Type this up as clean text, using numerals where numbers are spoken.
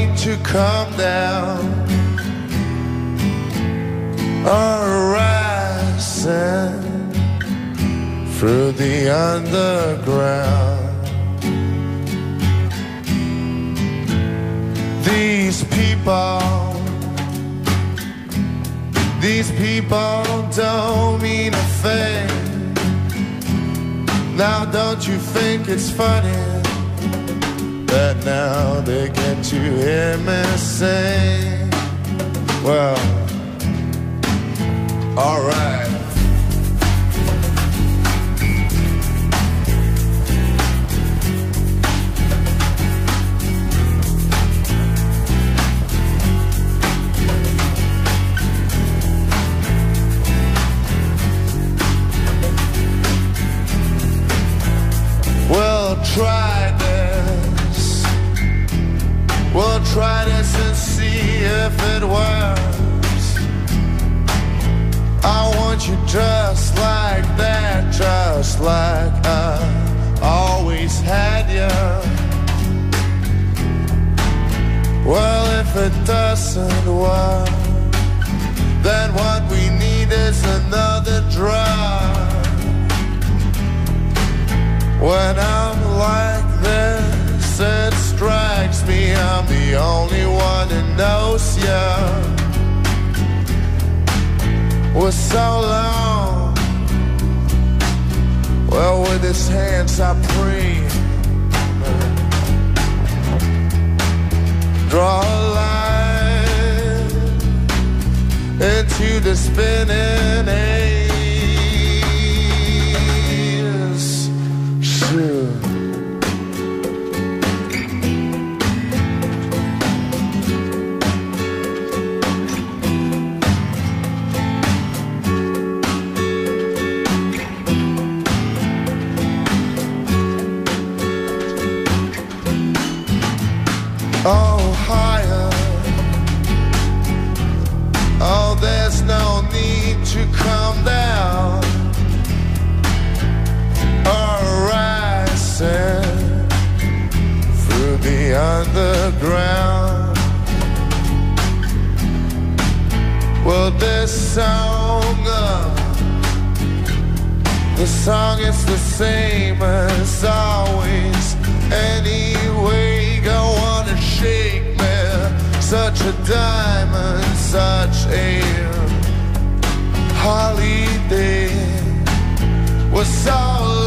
need to come down or rise through the underground. These people don't mean a thing. Now don't you think it's funny that now they get to hear me sing? Well, alright. We'll try this and see if it works. I want you just like that, just like I always had you. Well, if it doesn't work, then what we need is another drug. When I'm like this, it strikes me I'm the only one who knows you. We're so long. Well, with his hands I pray, draw a line into the spinning age. Oh, higher. Oh, there's no need to come down or rising through the underground. Well, this song, the song is the same as always. Anyway, go on and shake me, such a diamond, such a holiday. We're so